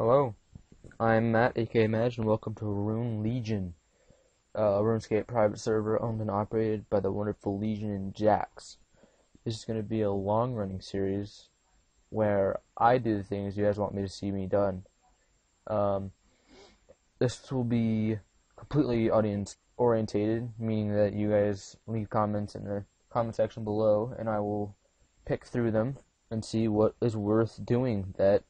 Hello, I'm Matt, aka Madge, and welcome to Rune Legion, a RuneScape private server owned and operated by the wonderful Legion and Jax. This is going to be a long-running series where I do the things you guys want me to see me done. This will be completely audience-orientated, meaning that you guys leave comments in the comment section below, and I will pick through them and see what is worth doing that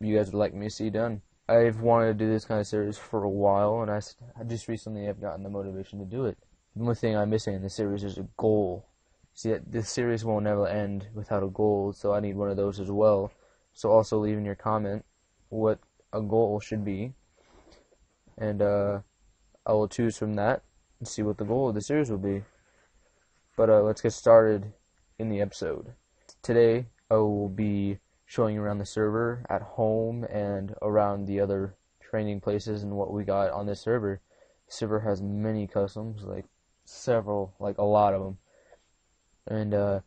you guys would like me to see done. I've wanted to do this kind of series for a while, and I just recently have gotten the motivation to do it. The only thing I'm missing in this series is a goal. See, this series won't ever end without a goal, so I need one of those as well. So also leave in your comment what a goal should be, and I will choose from that and see what the goal of the series will be. But let's get started in the episode. Today, I will be showing around the server at home and around the other training places and what we got on this server. The server has many customs, like several, like a lot of them. And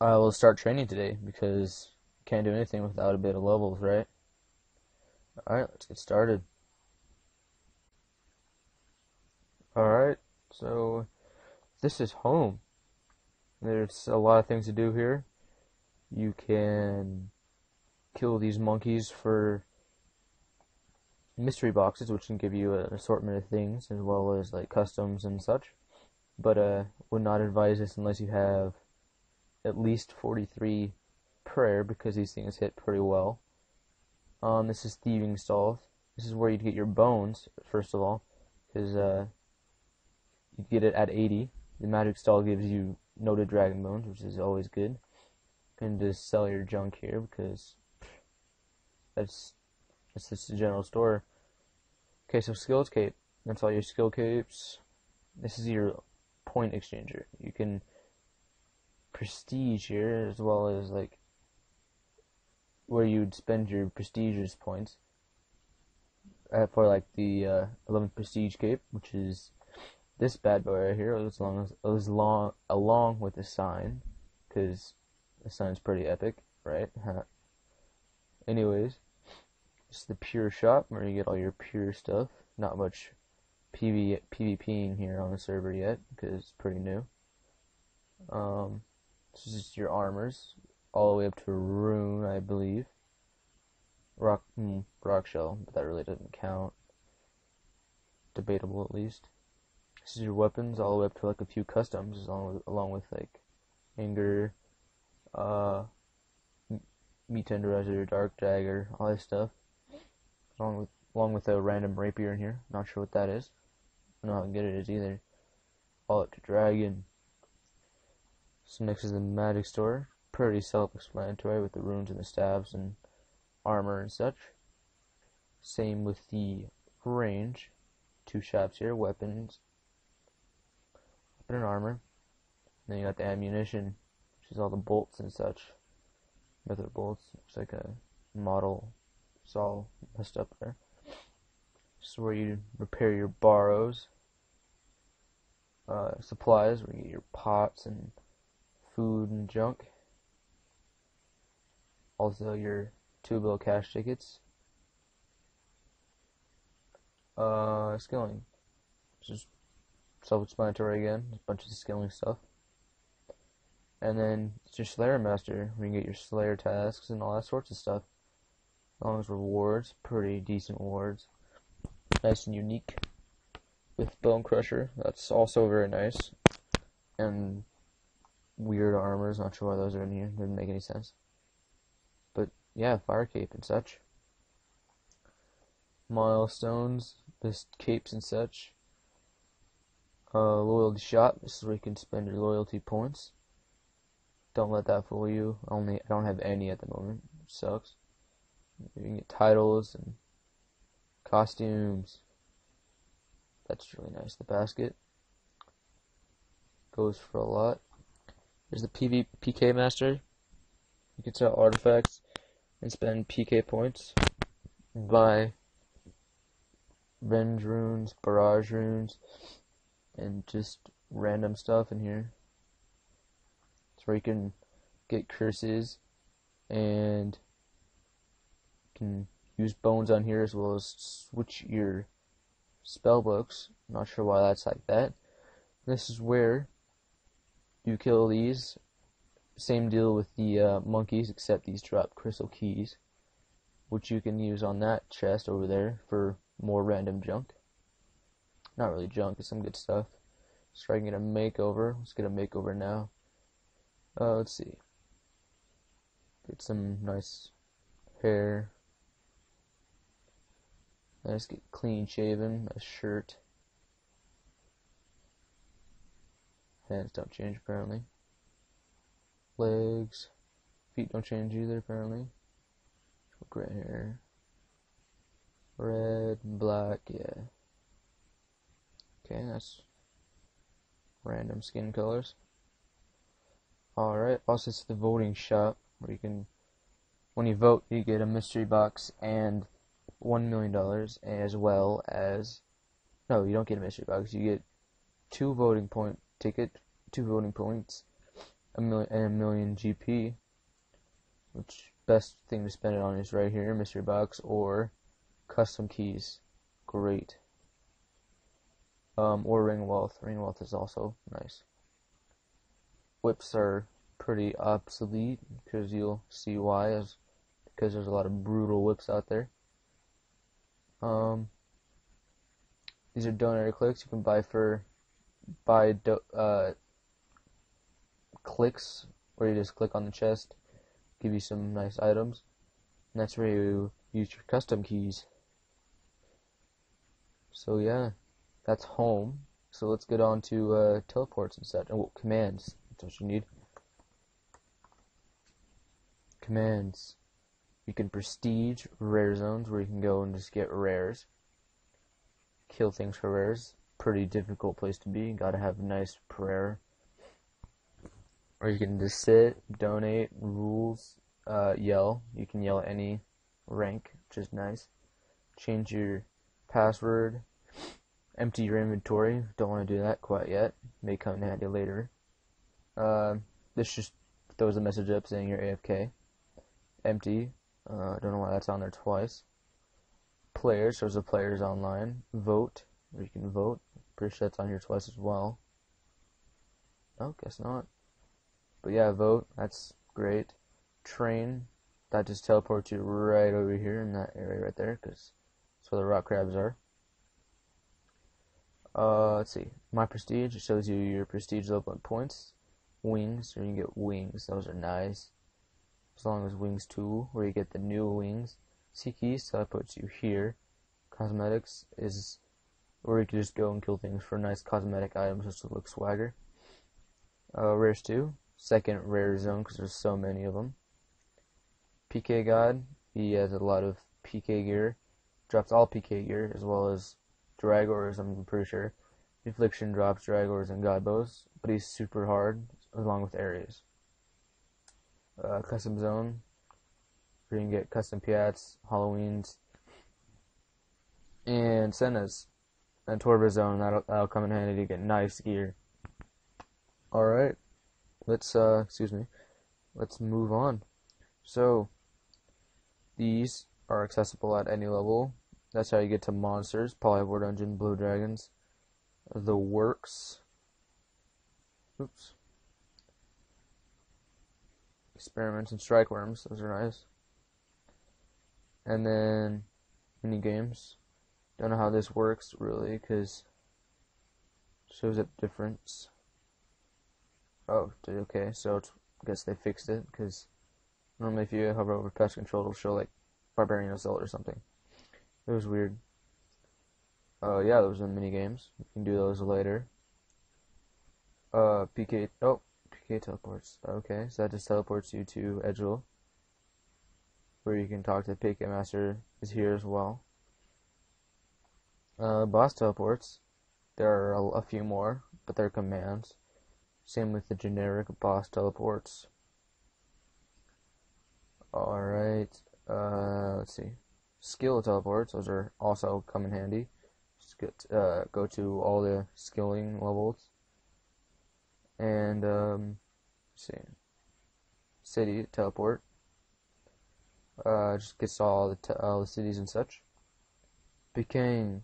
I will start training today because can't do anything without a bit of levels, right? Alright, let's get started. Alright, so this is home. There's a lot of things to do here. You can kill these monkeys for mystery boxes, which can give you an assortment of things, as well as like customs and such. But would not advise this unless you have at least 43 prayer, because these things hit pretty well. This is thieving stalls. This is where you'd get your bones, first of all, because you get it at 80. The magic stall gives you noted dragon bones, which is always good. And just sell your junk here, because that's just the general store. Okay, so skills cape. That's all your skill capes. This is your point exchanger. You can prestige here, as well as like where you'd spend your prestigious points for like the 11th prestige cape, which is this bad boy right here, along with the sign, because that sounds pretty epic, right? Anyways, it's the pure shop where you get all your pure stuff. Not much PvPing here on the server yet, because it's pretty new. This is just your armors, all the way up to Rune, I believe. Rock shell, but that really doesn't count. Debatable, at least. This is your weapons, all the way up to like a few customs, along with like anger, meat tenderizer, dark dagger, all this stuff, along with a random rapier in here. Not sure what that is. I don't know how good it is either. All up to dragon. So next is the magic store. Pretty self-explanatory with the runes and the staves and armor and such. Same with the range. Two shops here, weapons and armor. And then you got the ammunition, which is all the bolts and such. Another bolts. Looks like a model. It's all messed up there. This is where you repair your borrows. Supplies, where you get your pots and food and junk. Also your 2-bill cash tickets. Skilling. Just self-explanatory again. A bunch of skilling stuff. And then it's your Slayer Master, where you can get your Slayer tasks and all that sorts of stuff. As long as rewards, pretty decent rewards. Nice and unique. With Bone Crusher, that's also very nice. And weird armors, not sure why those are in here, didn't make any sense. But yeah, Fire Cape and such. Milestones, this capes and such. Loyalty shop, this is where you can spend your loyalty points. Don't let that fool you. I don't have any at the moment. It sucks. You can get titles and costumes. That's really nice. The basket goes for a lot. There's the PK master. You can sell artifacts and spend PK points. Buy revenge runes, barrage runes, and just random stuff in here. It's where you can get curses and can use bones on here as well as switch your spell books. Not sure why that's like that. This is where you kill these. Same deal with the monkeys, except these drop crystal keys, which you can use on that chest over there for more random junk. Not really junk, it's some good stuff. Let's try and get a makeover. Let's get a makeover now. Let's see. Get some nice hair. Let's get clean shaven, a shirt. Hands don't change apparently. Legs. Feet don't change either apparently. Gray hair. Red and black, yeah. Okay, that's random skin colors. Alright, also it's the voting shop where you can, when you vote, you get a mystery box and $1 million, as well as, no, you don't get a mystery box, you get two voting points, a million GP, which best thing to spend it on is right here, mystery box or custom keys. Great. Or ring wealth. Ring wealth is also nice. Whips are pretty obsolete because you'll see why, is because there's a lot of brutal whips out there. These are donator clicks. You can buy for clicks, where you just click on the chest, give you some nice items, and that's where you use your custom keys. So yeah, that's home. So let's get on to teleports and such. Oh, commands. That's what you need. Commands. You can prestige rare zones where you can go and just get rares. Kill things for rares. Pretty difficult place to be. You gotta have a nice prayer. Or you can just sit, donate, rules, yell. You can yell any rank, which is nice. Change your password. Empty your inventory. Don't want to do that quite yet. May come in handy later. This just throws a message up saying you're AFK. Empty. Don't know why that's on there twice. Players. There's a players online. Vote. Or you can vote. Pretty sure that's on here twice as well. Oh, guess not. But yeah, vote, that's great. Train, that just teleports you right over here in that area right there, because that's where the rock crabs are. Let's see, my prestige, it shows you your prestige level and points. Wings, or you can get wings, those are nice. As long as wings 2, where you get the new wings. Sea keys teleports you here. Cosmetics is where you can just go and kill things for nice cosmetic items just to look swagger. Rares 2. Second rare zone because there's so many of them. PK God, he has a lot of PK gear, drops all PK gear as well as Dragors, I'm pretty sure. Affliction drops Dragors and God Bows, but he's super hard along with Ares. Custom zone, where you can get custom Piats, Halloweens, and Sennas. And Torva zone, that'll come in handy to get nice gear. Alright. Let's move on. So, these are accessible at any level. That's how you get to monsters, Polyvore Dungeon, Blue Dragons, the works. Oops. Experiments and strike worms, those are nice. And then, mini games. Don't know how this works, really, because it shows up difference. Oh, okay, so it's, I guess they fixed it, because normally if you hover over pest control, it'll show, like, Barbarian Assault or something. It was weird. Yeah, those are the minigames. You can do those later. PK teleports. Okay, so that just teleports you to Edgeville, where you can talk to the PK Master, is here as well. Boss teleports. There are a few more, but they're commands. Same with the generic boss teleports. Alright, let's see. Skill teleports, those are also come in handy. Just go to all the skilling levels. And, let's see. City teleport. just gets all the cities and such. PKing,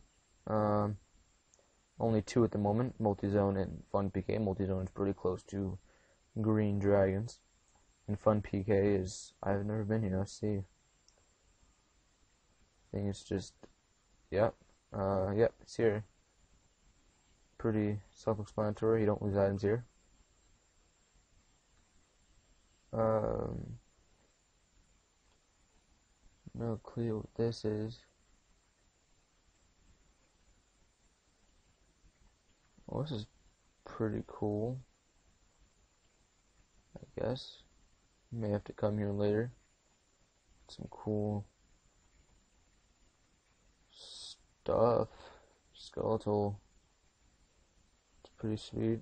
only two at the moment, multi-zone and fun PK. Multi-zone is pretty close to green dragons, and fun PK is, I've never been here, I see. I think it's just, yep, yep, it's here. Pretty self-explanatory, you don't lose items here. No clue what this is. Well, this is pretty cool, I guess. May have to come here later. Some cool stuff. Skeletal. It's pretty sweet.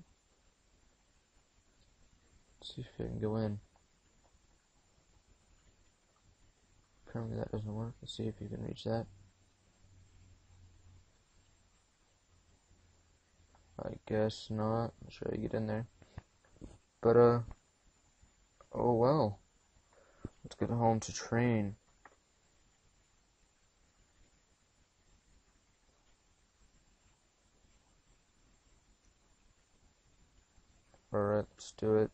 Let's see if I can go in. Apparently that doesn't work. Let's see if you can reach that. I guess not. I'm sure you get in there. But, oh well. Let's get home to train. Alright, let's do it.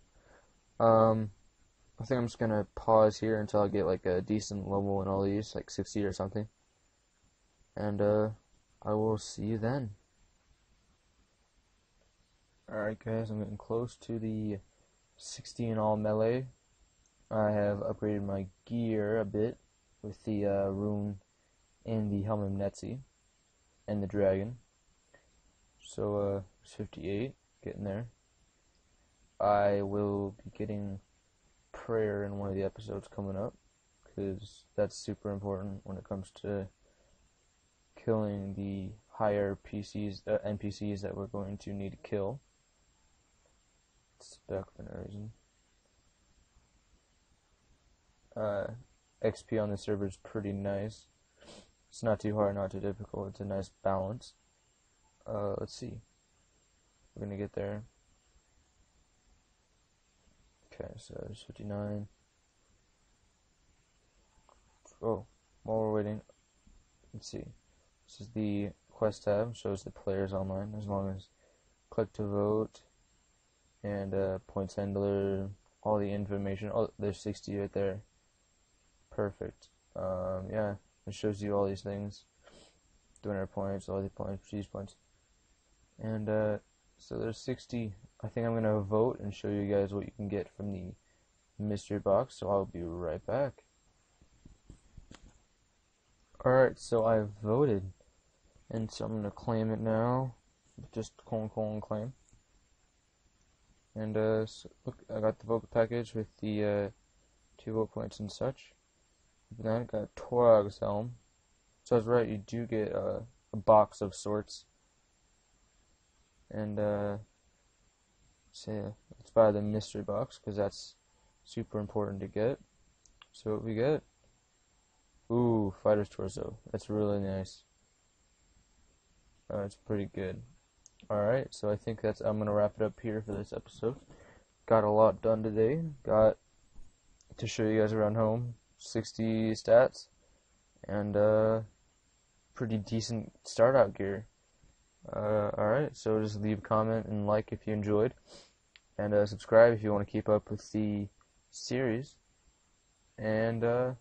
I think I'm just gonna pause here until I get like a decent level in all these, like 60 or something. And I will see you then. Alright guys, I'm getting close to the 60 in all melee. I have upgraded my gear a bit with the rune and the helm of Netzi and the dragon. So 58, getting there. I will be getting prayer in one of the episodes coming up, because that's super important when it comes to killing the higher NPCs that we're going to need to kill. It's stuck for no reason. XP on the server is pretty nice. It's not too hard, not too difficult. It's a nice balance. Let's see. We're gonna get there. Okay, so it's 59. Oh, while we're waiting, let's see. This is the quest tab, shows the players online, as long as click to vote, and points handler, all the information. Oh, there's 60 right there. Perfect. Yeah, it shows you all these things. 200 points, all the points, prestige points. And so there's 60. I think I'm going to vote and show you guys what you can get from the mystery box, so I'll be right back. Alright, so I voted, and so I'm going to claim it now, just colon claim, and so look, I got the vote package with the 2 vote points and such. Then I got Torag's helm, so I was right, you do get a box of sorts, and so yeah, let's buy the mystery box, because that's super important to get. So what we get? Ooh, fighter's torso. That's really nice. It's pretty good. Alright, so I think that's, I'm going to wrap it up here for this episode. Got a lot done today. Got to show you guys around home. 60 stats. And, pretty decent start out gear. Alright, so just leave a comment and like if you enjoyed. And, subscribe if you want to keep up with the series. And,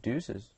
deuces.